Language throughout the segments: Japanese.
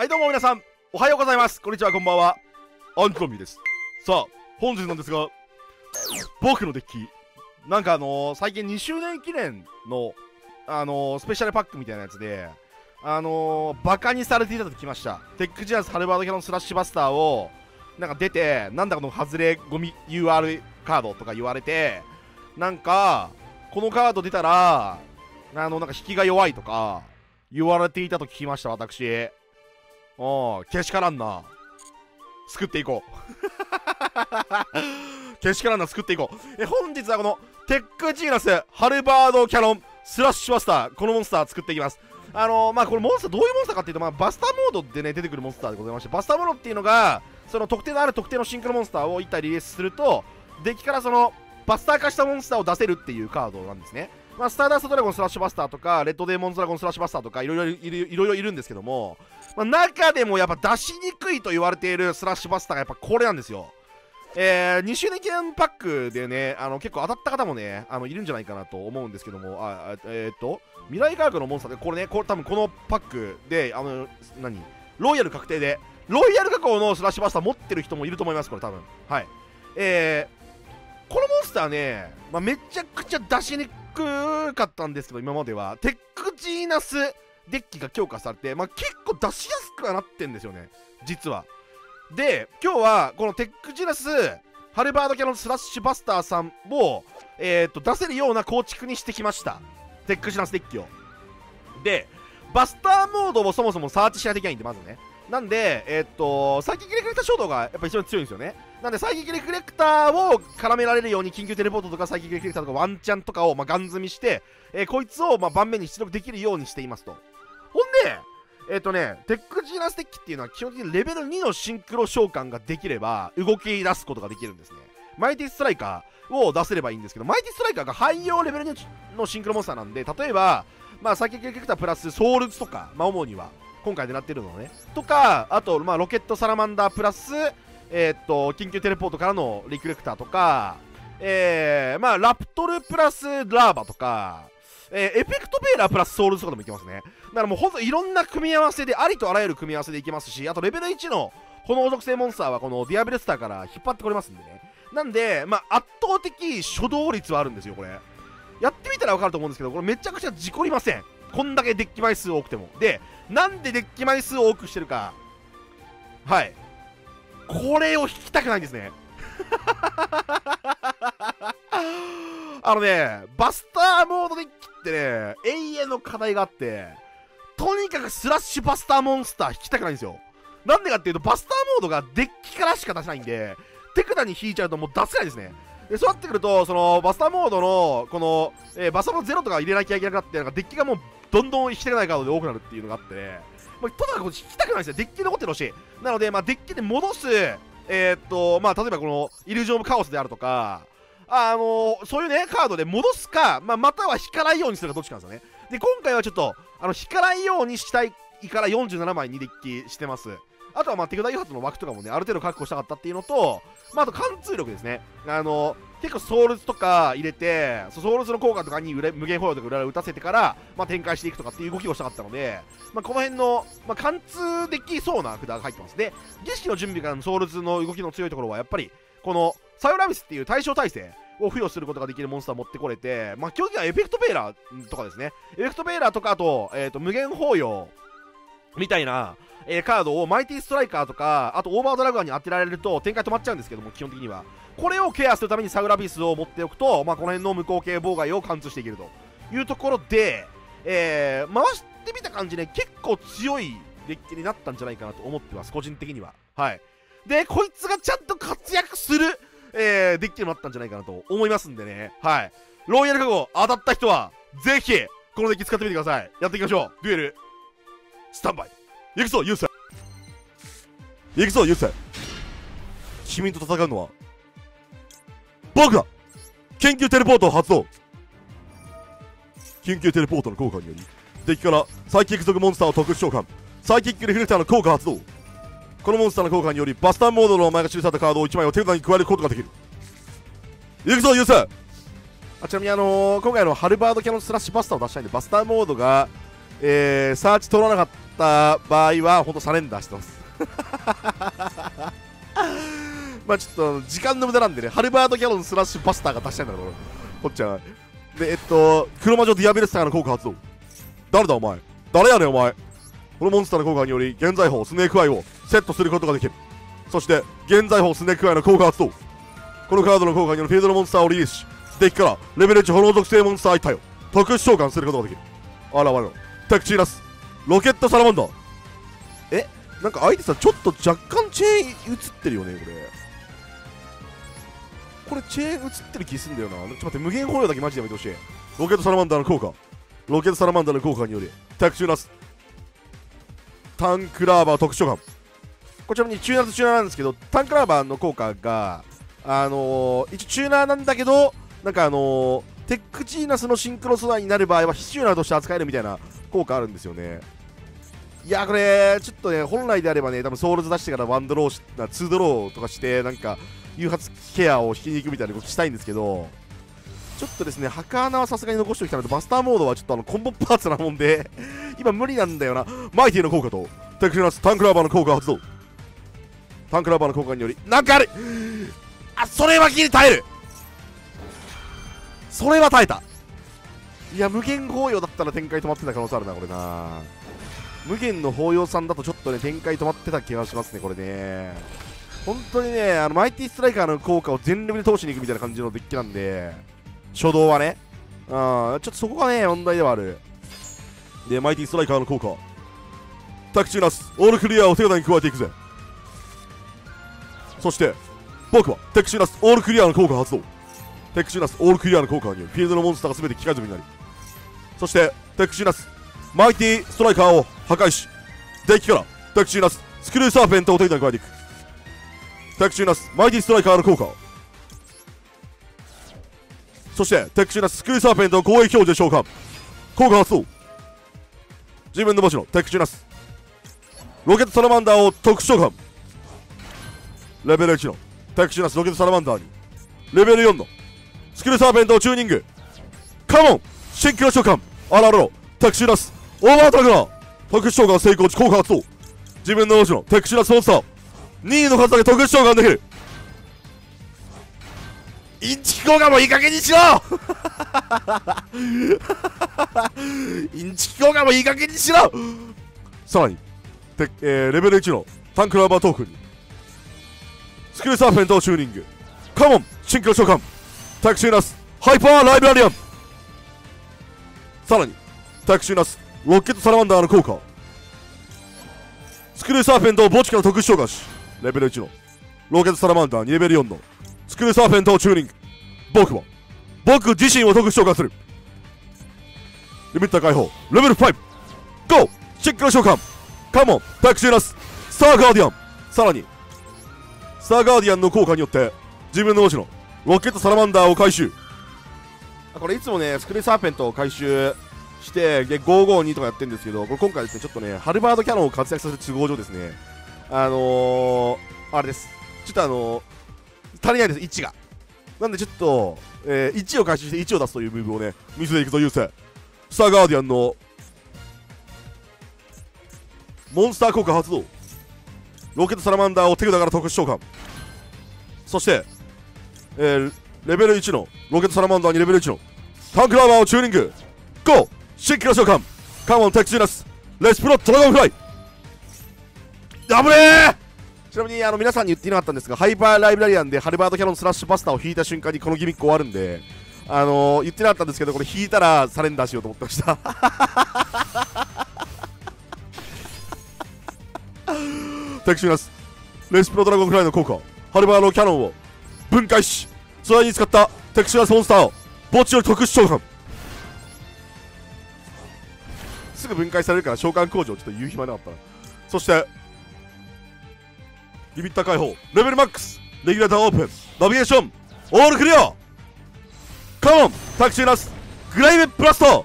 はいどうも皆さん、おはようございます。こんにちは、こんばんは。アントミーです。さあ、本日なんですが、僕のデッキ、なんか最近2周年記念の、スペシャルパックみたいなやつで、バカにされていたときました。テックジアーズハルバードキャノンスラッシュバスターを、なんか出て、なんだこのハズレゴミ UR カードとか言われて、なんか、このカード出たら、なんか引きが弱いとか、言われていたと聞きました、私。けしからんな。救っていこう。けしからんな、救っていこう。本日はこの、テックジーナス、ハルバードキャノン、スラッシュバスター、このモンスター作っていきます。これモンスター、どういうモンスターかっていうと、バスターモードでね、出てくるモンスターでございまして、バスターモードっていうのが、その特定のある特定のシンクロモンスターを1体リリースすると、デッキからその、バスター化したモンスターを出せるっていうカードなんですね。スターダストドラゴンスラッシュバスターとか、レッドデーモンズドラゴンスラッシュバスターとか、いろいろいるんですけども、中でもやっぱ出しにくいと言われているスラッシュバスターがやっぱこれなんですよ。2周年記念パックでね、結構当たった方もね、いるんじゃないかなと思うんですけども、未来科学のモンスターで、これね、多分このパックで、ロイヤル確定で、ロイヤル加工のスラッシュバスター持ってる人もいると思います、これ多分。はい。このモンスターね、めちゃくちゃ出しにくかったんですけど、今まではテックジーナスデッキが強化されて、結構出しやすくはなってんですよね、実は。で、今日はこのテックジーナスハルバードキャノンスラッシュバスターさんを、出せるような構築にしてきました、テックジーナスデッキを。で、バスターモードをそもそもサーチしないといけないんで、まずね。なんで、サイキックレクレクター衝動がやっぱ非常に強いんですよね。なんで、サイキックレクレクターを絡められるように、緊急テレポートとかサイキックレクレクターとかワンチャンとかをガン積みして、こいつを盤面に出力できるようにしていますと。ほんで、テックジーナスデッキっていうのは基本的にレベル2のシンクロ召喚ができれば、動き出すことができるんですね。マイティストライカーを出せればいいんですけど、マイティストライカーが汎用レベル2のシンクロモンスターなんで、例えば、サイキックレクレクタープラスソウルズとか、主には。今回狙ってるのね。とか、あと、ロケットサラマンダープラス、緊急テレポートからのリクレクターとか、ラプトルプラスラーバとか、エフェクトベーラープラスソウルズとかでもいけますね。だからもうほんといろんな組み合わせで、ありとあらゆる組み合わせでいけますし、あとレベル1の炎属性モンスターはこのディアブレスターから引っ張ってこれますんでね。なんで、圧倒的初動率はあるんですよ、これ。やってみたら分かると思うんですけど、これめちゃくちゃ事故りません。こんだけデッキ枚数多くても。で、なんでデッキ枚数多くしてるか。はい。これを引きたくないんですね。バスターモードデッキってね、永遠の課題があって、とにかくスラッシュバスターモンスター引きたくないんですよ。なんでかっていうと、バスターモードがデッキからしか出せないんで、手札に引いちゃうともう出せないですね。で、そうなってくると、バスターモードの、バスターモード0とか入れなきゃいけなくなって、なんかデッキがもう、どんどん引きたくないカードで多くなるっていうのがあって、とにかく引きたくないんですよ。デッキに残ってほしい。なので、デッキで戻す、例えばこの、イリュージョン・オブ・カオスであるとか、そういうね、カードで戻すか、または引かないようにするかどっちかなんですよね。で、今回はちょっと、引かないようにしたいから47枚にデッキしてます。あとは手札誘発の枠とかもね、ある程度確保したかったっていうのと、あと貫通力ですね。結構ソウルズとか入れて、ソウルズの効果とかに無限保養とか裏を打たせてから、展開していくとかっていう動きをしたかったので、この辺の、貫通できそうな札が入ってます。で、儀式の準備からのソウルズの動きの強いところは、やっぱり、このサウラビスっていう対象耐性を付与することができるモンスターを持ってこれて、基本的にはエフェクトベーラーとかですね。エフェクトベーラーとか、あと、無限保養みたいな、カードをマイティストライカーとか、あとオーバードラガーに当てられると展開止まっちゃうんですけども、基本的にはこれをケアするためにサウラビスを持っておくと、この辺の無効系妨害を貫通していけるというところで、回してみた感じね、結構強いデッキになったんじゃないかなと思ってます、個人的には。はい。で、こいつがちゃんと活躍する、デッキにもなったんじゃないかなと思いますんでね。はい。ロイヤル加護当たった人はぜひこのデッキ使ってみてください。やっていきましょう。デュエルスタンバイ。行くぞユウセイ、行くぞユウセイ、君と戦うのは僕だ。緊急テレポートを発動。緊急テレポートの効果により敵からサイキック属モンスターを特殊召喚。サイキックリフレクターの効果発動。このモンスターの効果によりバスターモードの名前が記されたカードを1枚を手札に加えることができる。行くぞユウセイ。ちなみに今回のハルバードキャノンスラッシュバスターを出したいんで、バスターモードがサーチ取らなかったった場合は本当3連打してますまあちょっと時間の無駄なんでね、ハルバート・キャロンスラッシュバスターが出したいんだろうな、こっちは。で、黒魔女ディアベレスターの効果発動。誰だお前、誰やねんお前。このモンスターの効果により現在砲スネークアイをセットすることができる。そして現在砲スネークアイの効果発動。このカードの効果によるフィールドのモンスターをリリースし、デッキからレベル1炎属性モンスター1体を特殊召喚することができる。あらわれろ、敵地いらすロケットサラマンダー。え、なんか相手さんちょっと若干チェーン映ってるよね、これチェーン映ってる気すんだよな。ちょっと待って、無限保養だけマジでやめてほしい。ロケットサラマンダーの効果。ロケットサラマンダーの効果により敵地いらすタンクラーバー特殊召喚。こちらにチューナーとチューナーなんですけど、タンクラーバーの効果が一応チューナーなんだけど、なんかテックチーナスのシンクロ素材になる場合は非チューナーとして扱えるみたいな効果あるんですよね。いやーこれちょっとね、本来であればね、多分ソウルズ出してから1ドローし2ドローとかしてなんか誘発ケアを引きに行くみたいなことしたいんですけど、ちょっとですね、墓穴はさすがに残しておきたいので、バスターモードはちょっとコンボパーツなもんで今無理なんだよな。マイティの効果とテクチーナスタンクラーバーの効果発動。タンクラーバーの効果によりなんかあれ、あ、それはギリ耐える、それは耐えた。いや、無限包容だったら展開止まってた可能性あるな、これな。無限の包容さんだとちょっとね、展開止まってた気がしますね、これね。本当にね、マイティストライカーの効果を全力で通しに行くみたいな感じのデッキなんで、初動はね、ちょっとそこがね、問題ではある。で、マイティストライカーの効果。タクチューナス、オールクリアを手札に加えていくぜ。そして、僕はタクチューナス、オールクリアの効果発動。テクシュナスオールクリアの効果によりフィールドのモンスターが全て機械済みになり、そしてテクシュナスマイティストライカーを破壊し、デッキからテクシュナススクルーサーペントを手札に加えていく。テクシュナスマイティストライカーの効果、そしてテクシュナススクルーサーペントを攻撃表示で召喚。効果発動。自分の場所のテクシュナスロケットサラマンダーを特殊召喚。レベル1のテクシュナスロケットサラマンダーにレベル4のスキルサーペントをチューニング。カモンシンクロ召喚。あらららテクシュナスオーバータグナー特殊召喚成功時効果発動。自分の文字のテクシュナスモンスター2位の数だけ特殊召喚できる。インチキ効果もいい加減にしろインチキ効果もいい加減にしろ。さらに、レベル1のタンクラーバートークにスキルサーペントをチューニング。カモンシンクロ召喚タクシーナスハイパーライブラリアン。さらにタクシーナスロケットサラマンダーの効果、スクルーサーペントを墓地から特殊召喚し、レベル1のロケットサラマンダーにレベル4のスクルーサーペントをチューニング。僕自身を特殊召喚する。リミッター解放レベル5ゴーシンクロ召喚。カモンタクシーナススターガーディアン。さらにスターガーディアンの効果によって自分の墓地のロケットサラマンダーを回収。これいつもね、スクリューサーペントを回収してで552とかやってるんですけど、これ今回ですね、ちょっとねハルバードキャノンを活躍させる都合上ですね、あれです、ちょっと足りないです、1が。なんでちょっと、1を回収して1を出すというムーブをね見せていくと優勢。スターガーディアンのモンスター効果発動。ロケットサラマンダーを手札から特殊召喚。そしてレベル1のロケットサラマンダーにレベル1のタンクラーバーをチューニング。ゴー新規の召喚。カモンテクチューナスレスプロドラゴンフライ。やぶねー。ちなみに皆さんに言っていなかったんですが、ハイパーライブラリアンでハルバードキャノンスラッシュバスターを引いた瞬間にこのギミック終わるんで、言ってなかったんですけど、これ引いたらサレンダーしようと思ってましたテクチューナスレスプロドラゴンフライの効果、ハルバードキャノンを分解し、それに使ったテクシュラスモンスターを墓地より特殊召喚。すぐ分解されるから召喚工場ちょっと言う暇なかったな。そしてリミッター解放レベルマックスレギュレーターオープンナビゲーションオールクリア。カモンタクシュラスグレイブブラスト。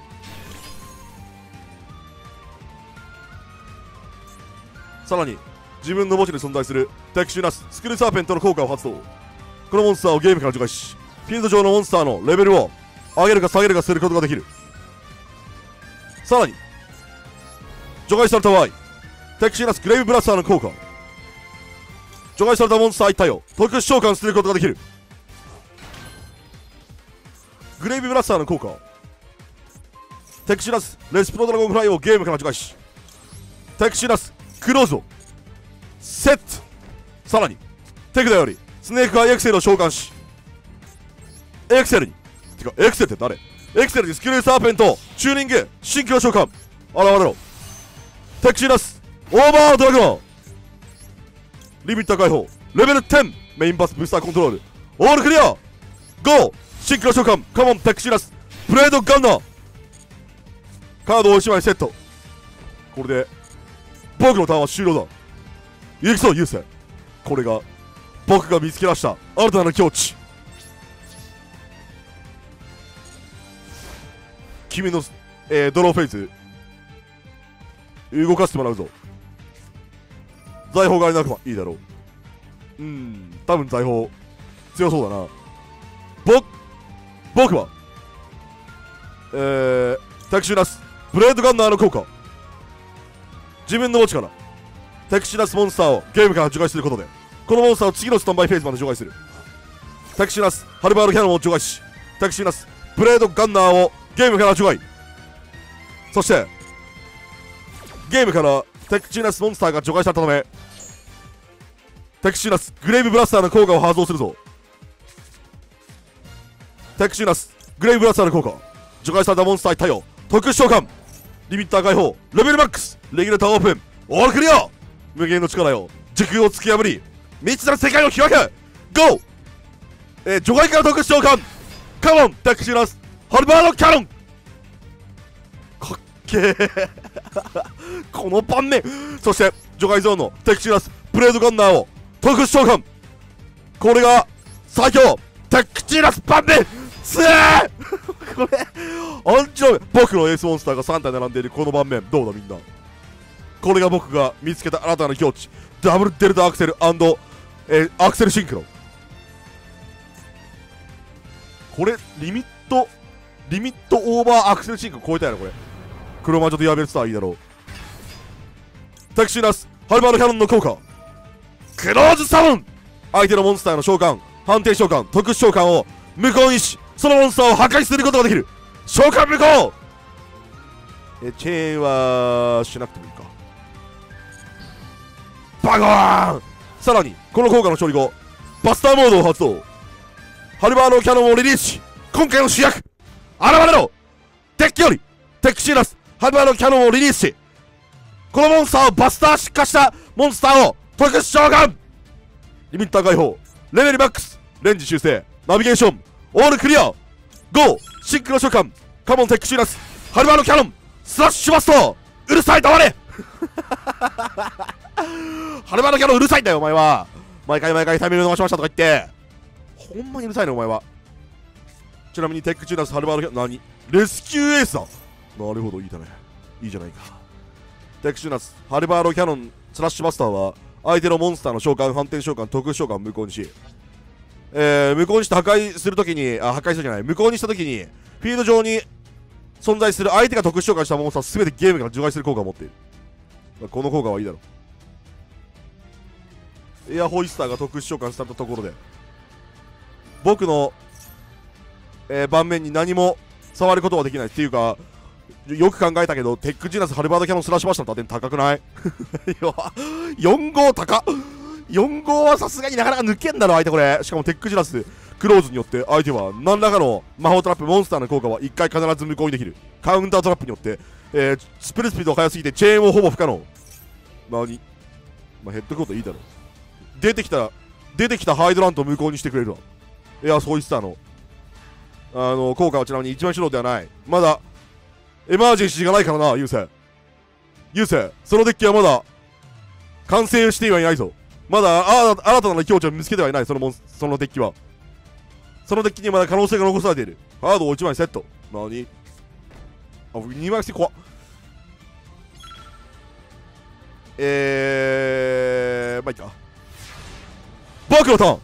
さらに自分の墓地に存在するテクシュラススクルサーペントの効果を発動。このモンスターをゲームから除外し、フィールド上のモンスターのレベルを上げるか下げるかすることができる。さらに除外された場合、敵知らずグレイブブラスターの効果。除外されたモンスター1体を特殊召喚することができる。グレイブブラスターの効果。敵知らずレスプロドラゴンフライをゲームから除外し、敵知らずクローズをセット。さらに手札よりスネークアイエクセルを召喚し、エクセルにてかエクセルって誰？エクセルにスキルサーペントをチューニング神経を召喚。現れろ敵知らずオーバードラゴン。リミッター解放レベル10。メインバスブースターコントロールオールクリア。ゴーシンクロ召喚カモン敵知らずブレードガンナー。カードを1枚セット。これで僕のターンは終了だ。行くぞ優勢。これが僕が見つけ出した新たな境地。君の、ドローフェイズ動かしてもらうぞ。財宝がありなくばいいだろう。多分財宝強そうだな。僕はタクシーラスブレードガンナーの効果。自分の墓地からタクシーラスモンスターをゲームから除外することで、このモンスターを次のスタンバイフェーズまで除外する。タクシーラスハルバールキャノンを除外し、タクシーラスブレードガンナーをゲームから除外。そしてゲームから敵チーナスモンスターが除外されたため、敵チーナスグレイブブラスターの効果を発動するぞ。敵チーナスグレイブブラスターの効果。除外されたモンスター1体を特殊召喚。リミッター解放レベルマックスレギュレーターオープンオールクリア。無限の力よ時空を突き破り未知なる世界を開け。ゴー、除外から特殊召喚カモン敵チーナスハルバードキャノン。かっけーこの盤面。そして除外ゾーンの敵チラスブレードガンナーを特殊召喚。これが最強敵チラス盤面つえこれアンチロメ僕のエースモンスターが3体並んでいるこの盤面どうだみんな。これが僕が見つけた新たな境地ダブルデルタアクセル&、アクセルシンクロ。これリミットオーバーアクセルシンク超えたやろこれ。黒魔女とヤベルスターいいだろう。タクシーナスハルバードキャノンの効果。クローズサモン。相手のモンスターの召喚判定召喚特殊召喚を無効にし、そのモンスターを破壊することができる。召喚無効。チェーンはしなくてもいいか。バゴーン。さらにこの効果の勝利後バスターモードを発動。ハルバードキャノンをリリースし、今回の主役現れろ。デッキより敵シーナスハルバードキャノンをリリースし、このモンスターをバスター化したモンスターを特殊召喚。リミッター解放レベルマックスレンジ修正ナビゲーションオールクリア。ゴーシンクロ召喚カモン敵シーナスハルバードキャノンスラッシュバスト。うるさい黙れハルバードキャノンうるさいんだよお前は。毎回タイミング逃しましたとか言ってほんまにうるさいねお前は。ちなみにテックチューナスハルバードキャノン何レスキューエースだ。なるほどいいだねいいじゃないか。テクシュナスハルバードキャノンスラッシュバスターは相手のモンスターの召喚反転召喚特殊召喚を無効にし、無効にして破壊するときに無効にしたときにフィールド上に存在する相手が特殊召喚したモンスターすべてゲームから除外する効果を持っている。この効果はいいだろう。エアホイスターが特殊召喚されたところで僕の、盤面に何も触ることはできないっていうか、よく考えたけど、テックジーナスハルバードキャノンスラッシュバスターの打点高くない4号高っ。4号はさすがになかなか抜けんだろ相手これ。しかもテックジーナスクローズによって相手は何らかの魔法トラップモンスターの効果は1回必ず無効にできる。カウンタートラップによって、スプレスピードが速すぎてチェーンをほぼ不可能。ヘッドコートいいだろ。出てきたハイドラントを無効にしてくれるわ。エアソイスターの効果はちなみに一番主導ではない。まだエマージェンシーがないからな、優勢、そのデッキはまだ、完成してはいないぞ。まだ、新たな境地を見つけてはいない、そのデッキは。そのデッキにまだ可能性が残されている。カードを1枚セット。2枚して怖っ。まあ、いいか。僕のターン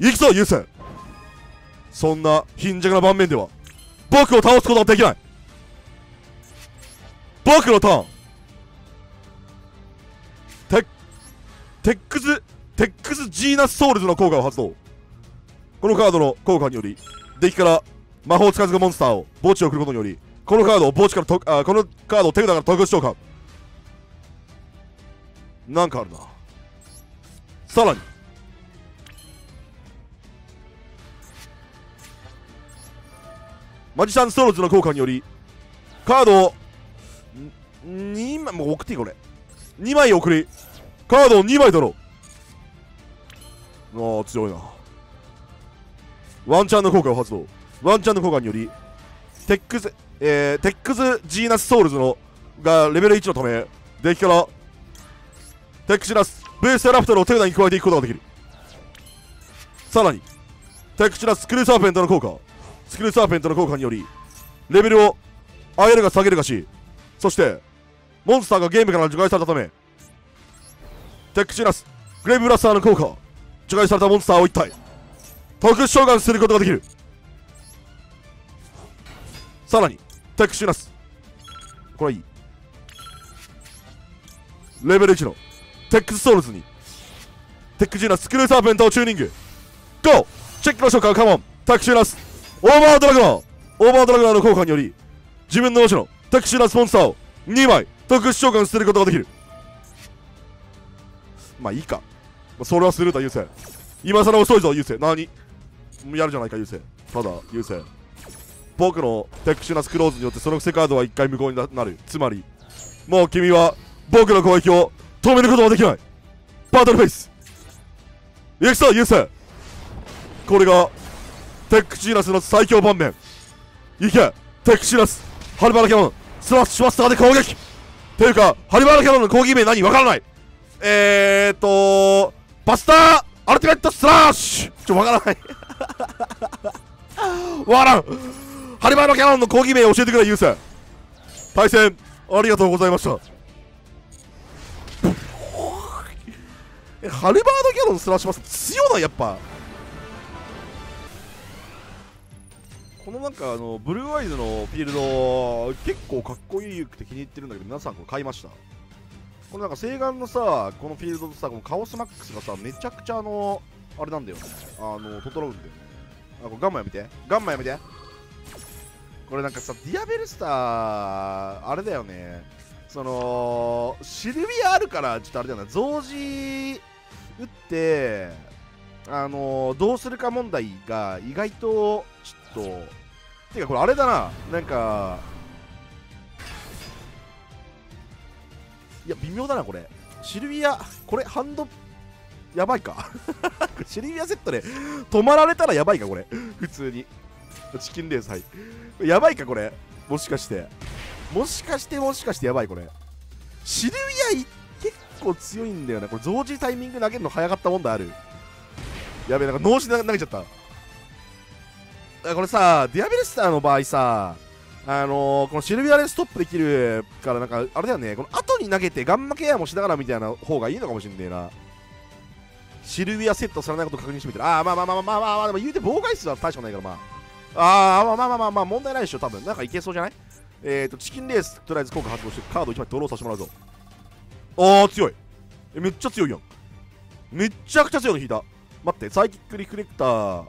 行くぞ、優勢。そんな、貧弱な盤面では、僕を倒すことはできない。僕のターンテックスジーナスソウルズの効果を発動。このカードの効果により、デッキから魔法を使い続けるモンスターを墓地に送ることにより、このカードを墓地からと、このカードを手札から特別召喚。なんかあるな。さらに、マジシャンソウルズの効果により、カードを2枚、もう送っていいこれ。2枚送り、カードを2枚だろう。ああ、強いな。ワンチャンの効果を発動。ワンチャンの効果により、テックスジーナスソウルズのがレベル1のため、デッキからテックスジーナスベースラプトルを手札に加えていくことができる。さらに、テックスジーナススクリューサーペントの効果。スクリューサーペントの効果により、レベルを上げるか下げるかし、そして、モンスターがゲームから除外されたため、テックスジーナスグレイブブラスターの効果、除外されたモンスターを1体、特殊召喚することができる。さらに、テックスジーナス、これいい。レベル1のテックスソウルズに、テックスジーナススクリューサーペントをチューニング。GO! チェックの召喚、カモン、テックスジーナス、オーバードラグナー、オーバードラグナーの効果により、自分の墓地のテックスジーナスモンスターを2枚特殊召喚することができる。まあいいか。それはスルーだ、優勢。今更遅いぞ、優勢。何やるじゃないか、優勢。ただ、優勢。僕のテックスジーナスクローズによってそのクセカードは1回無効になる。つまり、もう君は僕の攻撃を止めることはできない。バトルフェイス。行くぞ、優勢。これが、テックスジーナスの最強盤面。行け、テックスジーナス、ハリバーナキャノン、スラッシュマスターで攻撃というか、ハリバーナキャノンの攻撃名何わからない。バスターアルティメットスラッシュわからないわからん。ハリバーナキャノンの攻撃名を教えてくれ、優勢。対戦、ありがとうございました。ハリバーナキャノンスラッシュマスター強ない、やっぱ。このなんかブルーアイズのフィールド結構かっこいいくて気に入ってるんだけど、皆さんこれ買いました？このなんか西岸のさ、このフィールドとさ、このカオスマックスがさ、めちゃくちゃあれなんだよね、整うんだよね。あ、これガンマやめて、ガンマやめて。これなんかさ、ディアベルスターあれだよね、そのシルビアあるからちょっとあれだよね、増字打ってどうするか問題が意外とちょっとてか、これあれだな、なんかいや微妙だなこれ。シルビアこれハンドやばいかシルビアセットで止まられたらやばいかこれ普通にチキンレース、はい、やばいかこれ、もしかしてもしかしてやばいこれ。シルビア結構強いんだよなこれ。増字タイミング投げるの早かったもんだある。やべえ、なんか脳死で投げちゃった。これさ、ディアベルスターの場合さ、このシルビアでストップできるから、なんかあれだよね、この後に投げてガンマケアもしながらみたいな方がいいのかもしんねえな。シルビアセットされないこと確認してみてる。あー、まあでも言うて妨害数は大したないから、まああーまあ問題ないでしょ多分。なんかいけそうじゃない？チキンレースとりあえず効果発動して、カード1枚ドローさせてもらうぞ。ああ強い、めっちゃ強いやん、めちゃくちゃ強いの引いた。待って、サイキックリフレクター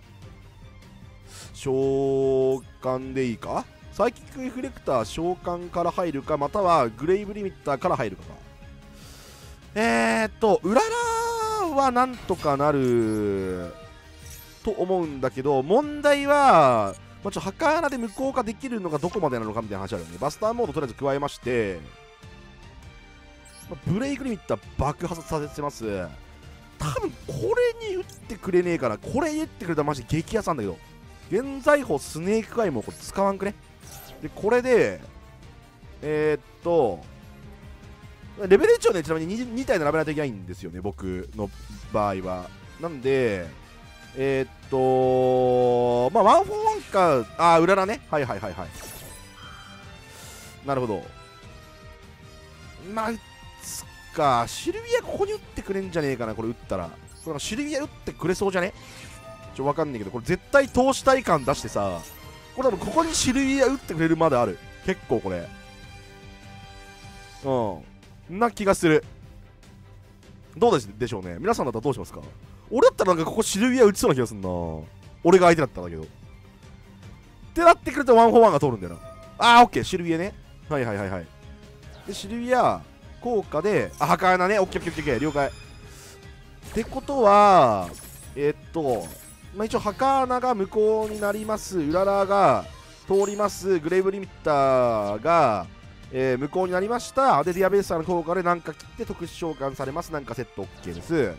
召喚でいいか？サイキックリフレクター召喚から入るか、またはグレイブリミッターから入るかか。うららはなんとかなると思うんだけど、問題は、まあ、ちょっとハカ穴で無効化できるのがどこまでなのかみたいな話あるよね。バスターモードとりあえず加えまして、まあ、ブレイクリミッター爆発させます。多分これに打ってくれねえから、これ打ってくれたらマジ激アツなんだけど、現在法スネークアイもこれ使わんくね。でこれでレベル1をね、ちなみに 2体並べないといけないんですよね、僕の場合は。なんでまあワンフォーワンか、あー裏だね、はい、なるほど。まあか、シルビアここに打ってくれんじゃねえかな、これ打ったら。そのシルビア打ってくれそうじゃね？ちょ、わかんねえけど、これ絶対投資体感出してさ、これ多分ここにシルビア打ってくれるまである。結構これ。な気がする。どうでしょうね。皆さんだったらどうしますか？俺だったらなんかここシルビア打ちそうな気がすんな。俺が相手だったんだけど。ってなってくるとワンフォーワンが通るんだよな。あー、オッケー、シルビアね。はいはいはいはい。で、シルビア、効果で、あ、墓穴ね。オッケーオッケーオッケー、了解。ってことは、まあ、一応墓穴が無効になります。うららが通ります。グレイブリミッターが、無効になりました。で、ディアベーサーの効果でなんか切って特殊召喚されます。なんかセット OK です。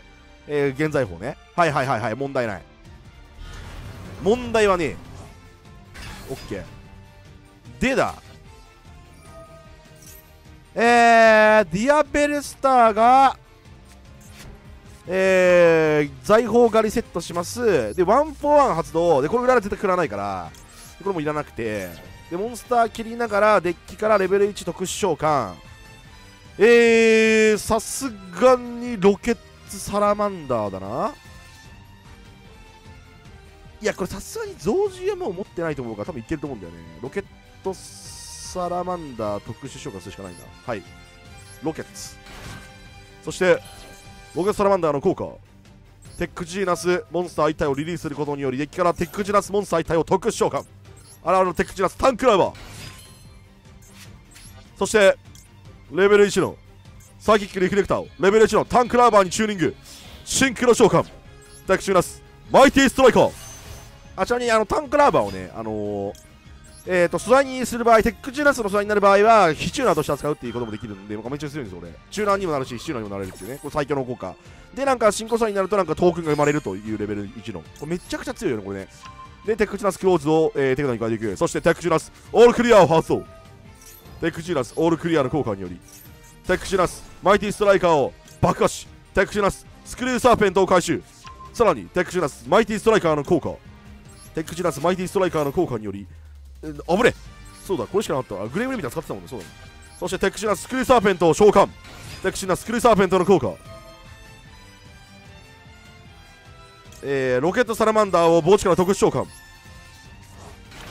現在法ね。はいはいはいはい。問題ない。問題はねえ。OK。でだ。ディアベルスターが、財宝狩りセットします。で、ワンフォーワン発動。で、これ裏は絶対食らないから、これもいらなくて。で、モンスター切りながら、デッキからレベル1特殊召喚。さすがにロケッツサラマンダーだな。いや、これさすがに増獣はもう持ってないと思うから、多分いけると思うんだよね。ロケットサラマンダー特殊召喚するしかないんだ。はい。ロケッツ。そして、ロケットサラマンダーの効果。テックジーナスモンスター1体をリリースすることにより、デッキからテックジーナスモンスター1体を特殊召喚。あらあらテックジーナスタンクライバー。そして、レベル1のサーキックリフレクターをレベル1のタンクライバーにチューニング。シンクロ召喚。テックジーナスマイティストライカー。あちらにタンクラーバーをね、素材にする場合、テックチューナスの素材になる場合は、非チューナーとして扱うっていうこともできるんで、めちゃくちゃ強いんですよ、俺。チューナーにもなるし、非チューナーにもなれるっていうね、これ最強の効果。で、なんか、進行素材になると、なんかトークンが生まれるというレベル1の。これめちゃくちゃ強いよね、これね。で、テックチューナスクローズを、手札に変えていく。そして、テックチューナスオールクリアを発動。テックチューナスオールクリアの効果により、テックチューナスマイティストライカーを爆破し、テックチューナススクリューサーペントを回収。さらに、テックチューナスマイティストライカーの効果。テックジーナスマイティストライカーの効果により、あぶね、そうだ、これしかなかった。グレームレミター使ってたもんね、そうだ、ね。そしてテックジーナススクリューサーペントを召喚。テックジーナススクリューサーペントの効果。ロケットサラマンダーを墓地から特殊召喚。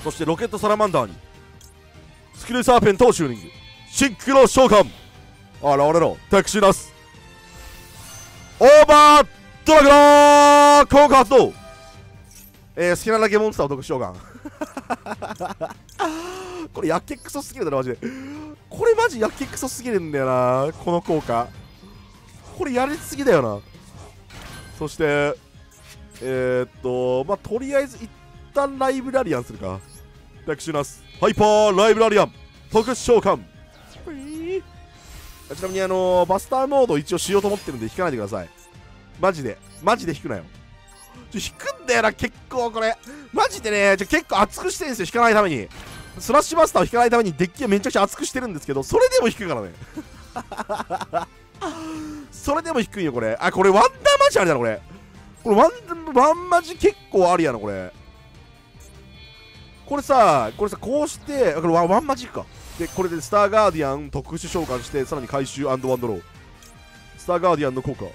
そしてロケットサラマンダーに、スクリューサーペントをチューニング。シンクロ召喚。あらあらら、テックジーナス。オーバードラグラー効果発動。好きなだけモンスターを特殊召喚これやけくそすぎるだろマジで。これマジやけくそすぎるんだよな、この効果。これやりすぎだよな。そしてまあとりあえず一旦ライブラリアンするか。テクシュナスハイパーライブラリアン特殊召喚。ちなみにバスターモード一応しようと思ってるんで引かないでください。マジでマジで引くなよ。引くんだよな、結構これ。マジでね、結構厚くしてるんですよ、引かないために。スラッシュバスターを引かないためにデッキはめちゃくちゃ厚くしてるんですけど、それでも引くからね。それでも引くんよ、これ。あ、これワンダーマジあれだな、これ。これワンマジ結構ありやな、これ。これさ、こうして、これワンマジか。で、これでスターガーディアン特殊召喚して、さらに回収&ワンドロー。スターガーディアンの効果。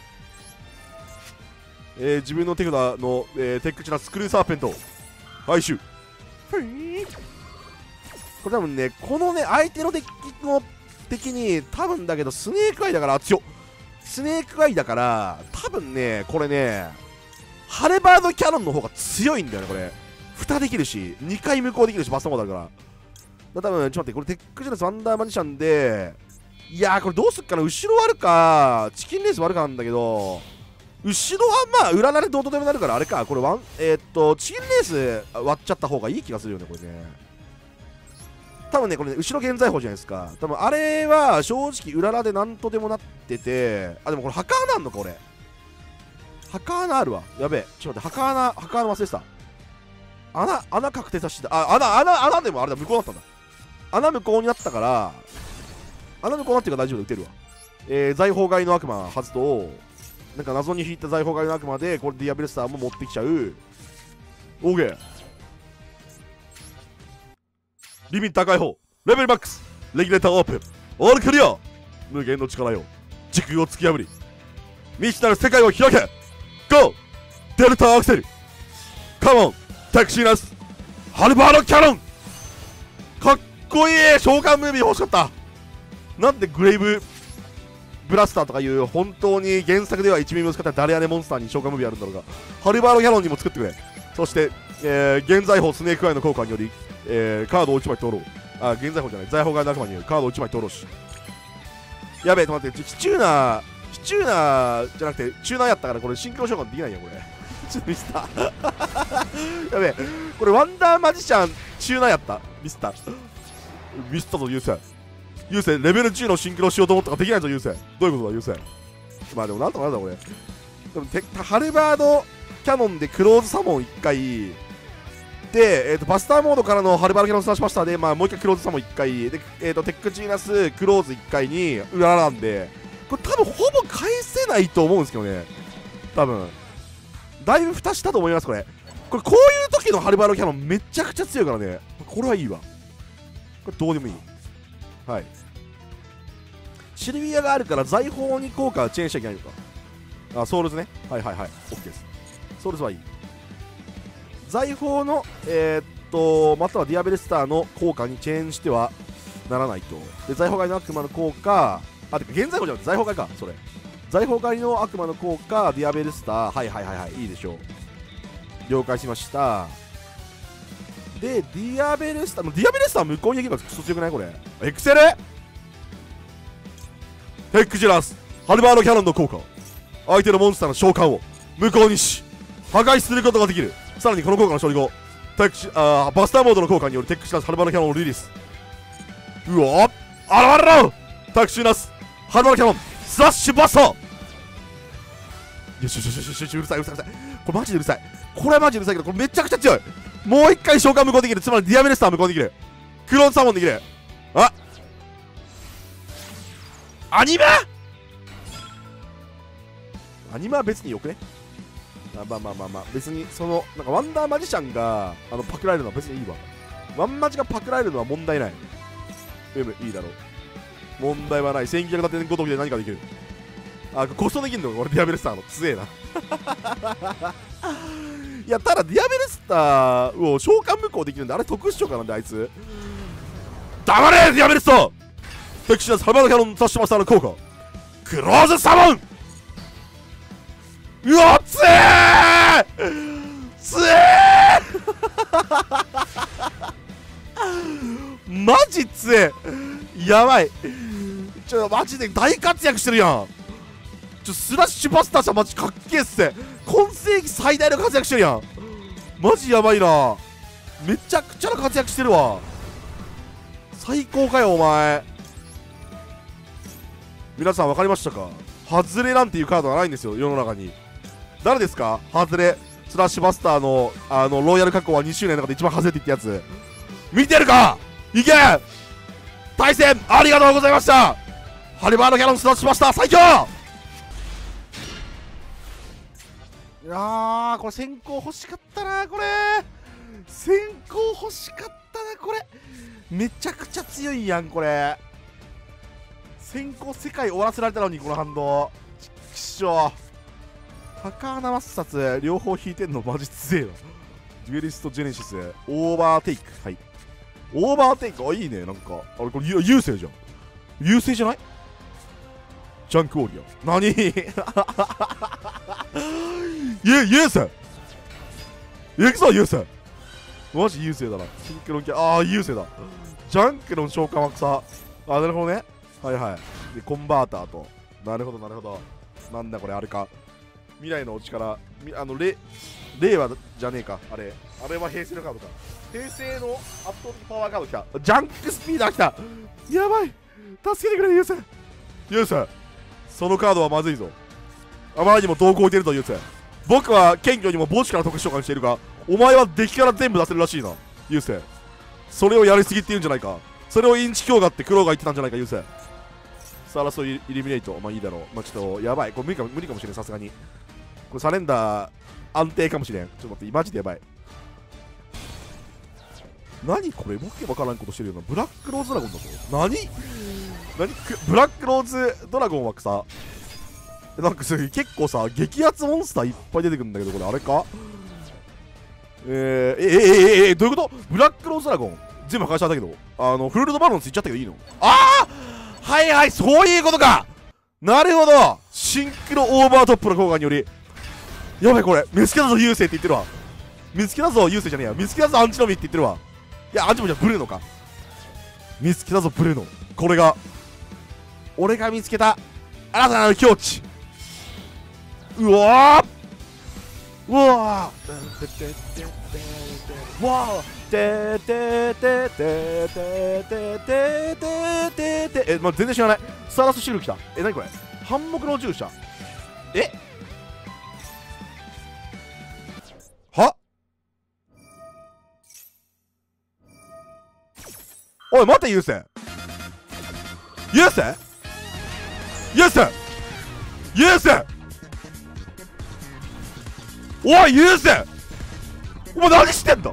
自分の手札の、テックチュナスクリューサーペント回収。これ多分ね、このね、相手のデッキの敵に多分だけどスネークアイだから、強っスネークアイだから多分ね、これねハレバードキャノンの方が強いんだよね。これ蓋できるし2回無効できるしバスターモードあるから多分。ちょっと待って、これテックチュナスワンダーマジシャンで、いやーこれどうすっかな。後ろあるかチキンレースもあるかなんだけど、後ろはまあ裏られどうとでもなるからあれか。これワンチキンレース割っちゃった方がいい気がするよね、これね。多分ね、これね、後ろ現在法じゃないですか。多分あれは正直裏らでなんとでもなってて、あ、でもこれ墓穴あんのか、俺墓穴あるわ。やべえ、ちょっと待って、墓穴忘れてた。穴確定させてた。あ、穴でもあれだ、無効だったんだ。穴無効になったから、穴無効になってるから大丈夫で打てるわ。財宝狩りの悪魔発動。なんか謎に引いた財宝狩りの悪魔で、これディアベルスターも持ってきちゃう。オーケー。リミッター解放。レベルマックス。レギュレーターオープン。オールクリア。無限の力よ。時空を突き破り。未知なる世界を開け。ゴーデルタアクセル。カモンタクシーナスハルバードキャノン。かっこいい。召喚ムービー欲しかった。なんでグレイブブラスターとかいう本当に原作では1ミリも使った誰やねモンスターに召喚ムービーあるんだろうが、ハルバードキャノンにも作ってくれ。そして、現財宝スネークアイの効果により、カードを1枚取ろう。あ、現財宝じゃない、財宝が仲間によるカードを1枚取ろうし。やべえ、待って、シチューナーじゃなくて、チューナーやったから、これ、シンクロ召喚できないや、これ。ちょっとミスった。やべえ、これ、ワンダーマジシャン、チューナーやった。ミスったぞ、優勢。優勢、レベル10のシンクロしようと思ったからできないぞ、優勢。どういうことだ、優勢。まあ、でも、なんとかなるだ、これ。でも、ハルバードキャノンでクローズサモン1回。で、バスターモードからのハルバードキャノンスラッシュバスターで、まあ、もう1回クローズサモン1回。で、テックチーナス、クローズ1回に、うららんで。これ多分ほぼ返せないと思うんですけどね。多分だいぶ蓋したと思います。こういう時のハルバードキャノンめちゃくちゃ強いからね。これはいいわ。これどうでもいい。はい、シルビアがあるから財宝に効果はチェーンしちゃいけないのか。あ、ソウルズね。はいはいはい、 OK です。ソウルズはいい。財宝のまたはディアベルスターの効果にチェーンしてはならないと。で、財宝外の悪魔の効果、あ、てか現在法じゃなくて財宝外か。それ財宝外の悪魔の効果、ディアベルスター。はいはいはいはい、いいでしょう、了解しました。で、ディアベルスター無効にできればクソ強くないこれ。エクセルテックジラスハルバードキャノンの効果、相手のモンスターの召喚を無効にし破壊することができる。さらにこの効果の処理後、バスターモードの効果によりテックジラスハルバードキャノンをリリース。うわっ、あららら、テックジラスハルバードキャノンスラッシュバスター。よしよしよしよし、うるさい。これマジでうるさい。これマジでうるさいけど、これめちゃくちゃ強い。もう一回召喚無効できる。つまりディアベルスター無効できる。クローンサモンできる。あ、アニメは別によくね。まあ、別にそのなんかワンダーマジシャンがパクられるのは別にいいわ。ワンマジがパクられるのは問題ない。いいだろう。問題はない。1900立てごときで何かできる。あ、コストできるのか、俺ディアベルスターの。強えな。いや、ただディアベルスターを召喚無効できるんで、あれ特殊召喚なんで、あいつ。黙れディアベルスター。テクシナスハルバードキャノンとしてましたの効果、クローズサモン。うわ、強え強えマジ強え、やばい。ちょ、マジで大活躍してるやん。ちょ、スラッシュバスターじゃマジかっけえっすね。今世紀最大の活躍してるやん。マジやばいな。めちゃくちゃな活躍してるわ。最高かよ、お前。皆さん分かりましたか？ハズレなんていうカードがないんですよ、世の中に。誰ですか？ハズレ。スラッシュバスターの、ロイヤル確保は2周年の中で一番ハズレって言ったやつ。見てるか？いけ！対戦ありがとうございました。ハルバードキャノンスラッシュバスター最強。いやー、これ先行欲しかったな。これ先行欲しかったな。これめちゃくちゃ強いやん。これ先行世界終わらせられたのに、この反動くっしょ。高穴抹殺両方引いてんのマジ強えな。デュエリストジェネシスオーバーテイク。はい、オーバーテイク、あ、いいね。なんかあれ、これ優勢じゃん。優勢じゃない？ジャンクウォリアなに優勢いくぞ、優勢。マジ優勢だな。シンクロンキャ、ああ、優勢だ。ジャンクの召喚は草。あ、なるほどね。はいはい。で、コンバーターと。なるほど、なるほど。なんだこれ、あれか。未来のお力。令和じゃねえか。あれは平成のカードか。平成の圧倒的パワーカード来た。ジャンクスピーダー来た。やばい、助けてくれ、ユース。ユース、そのカードはまずいぞ。あまりにも同行いてるぞ、ユース。僕は謙虚にも墓地から特殊召喚しているが、お前はデッキから全部出せるらしいな、ユース。それをやりすぎって言うんじゃないか。それをインチ強がってクロウが言ってたんじゃないか、ユース。さあ、争いイルミネイト。まあいいだろう。まあちょっと、やばい。これ無理かもしれん、さすがに。これサレンダー安定かもしれん。ちょっと待って、マジでやばい。何これ、わけわからんことしてるよな。ブラックローズドラゴンだぞ。何ブラックローズドラゴンは草。なんか結構さ、激アツモンスターいっぱい出てくるんだけど、これあれか。どういうこと？ブラックローズドラゴン全部破壊しちゃったけど、フルールドバロンスいっちゃったけどいいの？ああ、はいはい、そういうことか。なるほど、シンクロオーバートップの効果により、やばい、これ見つけたぞ優勢って言ってるわ。見つけたぞ優勢じゃねえや、見つけたぞアンチノミって言ってるわ。いやアンチノミじゃブルーノか。見つけたぞブルーノ、これが俺が見つけた新たなる境地。うわーうわーわーまあ、全然知らない。スターダストシール来た。え、なにこれ、反目の従者。えは、おい待て、優勢優勢優勢優勢、おい優勢お前何してんだ。